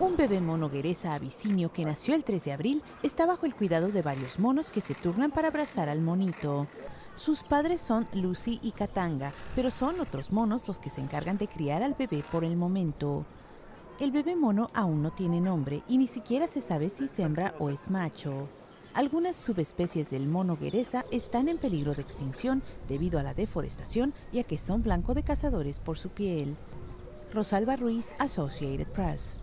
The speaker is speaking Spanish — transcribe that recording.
Un bebé monoguereza abisinio que nació el 3 de abril está bajo el cuidado de varios monos que se turnan para abrazar al monito. Sus padres son Lucie y Katanga, pero son otros monos los que se encargan de criar al bebé por el momento. El bebé mono aún no tiene nombre y ni siquiera se sabe si es hembra o es macho. Algunas subespecies del mono guereza están en peligro de extinción debido a la deforestación y a que son blanco de cazadores por su piel. Rosalba Ruiz, Associated Press.